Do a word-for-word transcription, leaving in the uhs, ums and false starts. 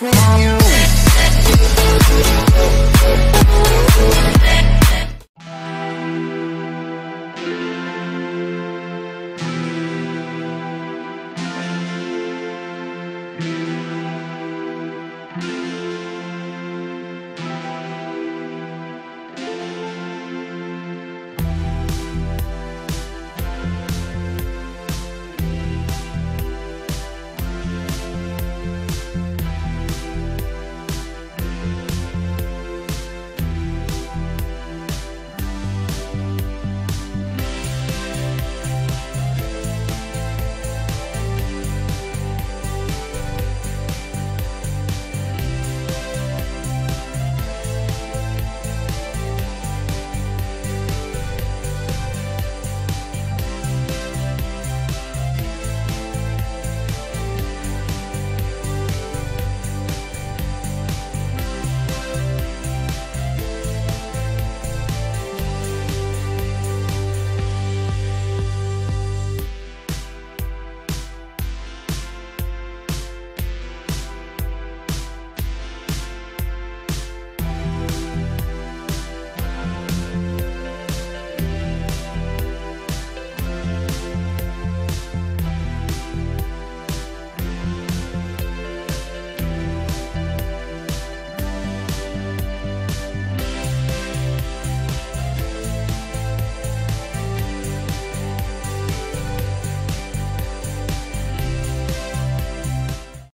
lost me in you.